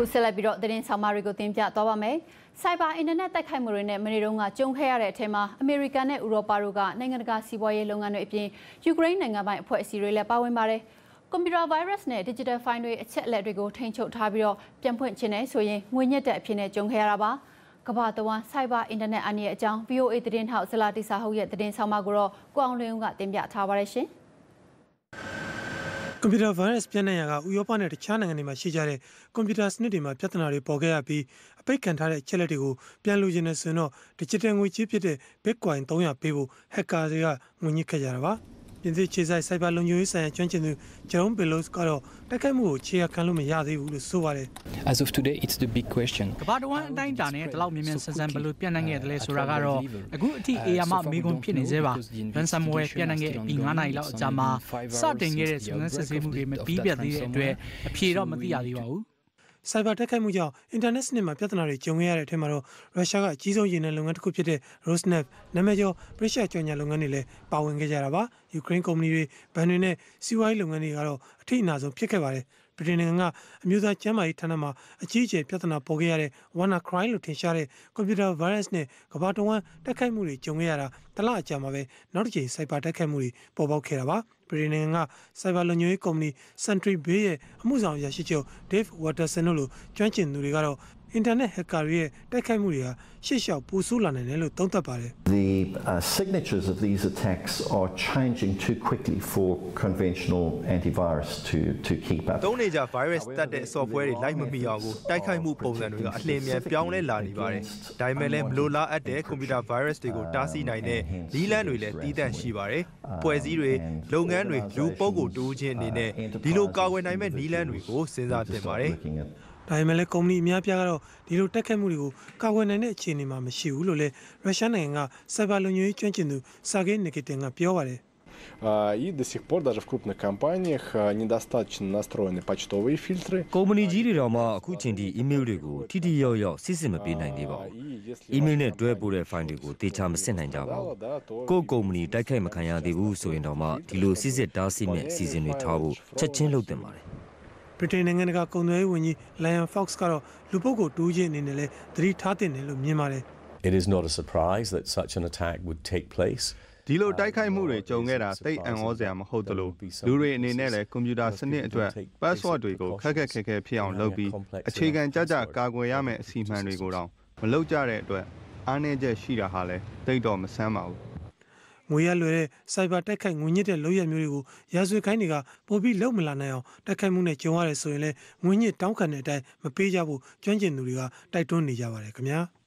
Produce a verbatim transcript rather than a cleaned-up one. Kuselabirothin Samarigotim Jatawame, Cyber Internet Takamurine, Meronga, Junghare, Tema, American, Europaruga, Nanga, Siboy, Longano, Epi, Ukraine, and my poetry, Pawimare, Computer Virus Net, Digital Fineway, Chetletigo, Tencho Tabio, Jampoint Chene, Soye, Winnet, Pine, Jungheraba, Kabatawa, Cyber Internet, and yet Jang, Vio Etrin House, Latisa, who yet the Din Samaguro, Guanglunga, Timbia Tavareshi. Computer virus Pianaya, Uyopan at Chanang and Machijare, computers Nidima, Piatanari Pogapi, a Pecantare, Chelatigo, Pianluginesuno, the Chitangu Chipite, Pecua and Toya Pibu, Hekaria, Munikajarava, in the Chesa Cybalunus and Chanchenu, Jerome Belos Caro, Takamu, Chia Kalumiadi, Ulusuvare. As of today, it's the big question. About one dying down at Laumimens and Balu Piananga, Lesuragaro, a good tea, Ama Migon Pinizeva, and somewhere Piananga, Pingana, Jama, something is necessary movement, Bibia, a Piero Matia. Cyber Takamuja, International Piatanari, Jungare Temaro, Russia, Chizo Yinalunga Kupite, Rosnef, Namajo, Brescia Chonia Lunganile, Pawangajaraba, Ukraine Community, Banune, Siwai Lunganigaro, Tinazo, Picavare. Pretending Musa Chama Tanama, a Chiche, Piatana Pogare, one a cry Lutishare, Computer Varasne, Kabatuan, Takamuri, Jungera, Tala Chamave, Norji, Saipa Takamuri, Bobo Kerava, Pretending Savalonui Comni, Santry Bee, Musa Yashicho, Dave Watersenulu, Janchin Nurigaro, Internet Hekaria, Takamuria, Shisha, Pusulan and Elo Tontapare. The uh, signatures of these attacks are changing too quickly for conventional antivirus to, to keep up. Don't a virus that the software like Miyago, Takaimu Poland, Alemia, Pione Lanivari, Dimelem Lola at the computer virus to go Tasi Nine, Lilan will eat and Shivare, Poesire, Longan with Lupogo, Dujin Nine, Diloka when I met Nilan with O Senza Demare. Timele Comni Mia Piaro, Dilo Takamuru, Kawanane Chinima Mishulule, Rashananga, Sabalonu Chanchinu, Sagin Nikitinga Piore. И до сих пор даже в крупных компаниях недостаточно настроены почтовые фильтры. Коммунизири рома кученди имейлигу тидиёё система пинайдиво. Имейлне дуэбуре фандигу тичам сенайдава. Ко коммуни такая макаядиву соиндама тило сизет дасиме сизенви табу чачин лудемаре. Pretending and Gakonoi when you Lion Fox Caro, Lupogo, Dujin in the three Tatin, Lumimare. It is not a surprise that such an attack would take place. Dilo Daikai Mure, Jongera, State and Ozeam Hotelu, Lure Ninele, Computer Senator, Baswadrigo, Kakake, Pion Lobby, a Chigan Jaja, Kagoyame, Seaman Rigoran, Malojare, Aneja Shira Hale, Daydom Samao. Muyalure, Cyber Takai Munita Loya Murigu, Yazu Kaniga, Bobby Lomulaneo, Takamune Chiware Soile, Munit Tonkaneta, Mapejabu, Janjan Nuriga, Taitoni Javare Kamia.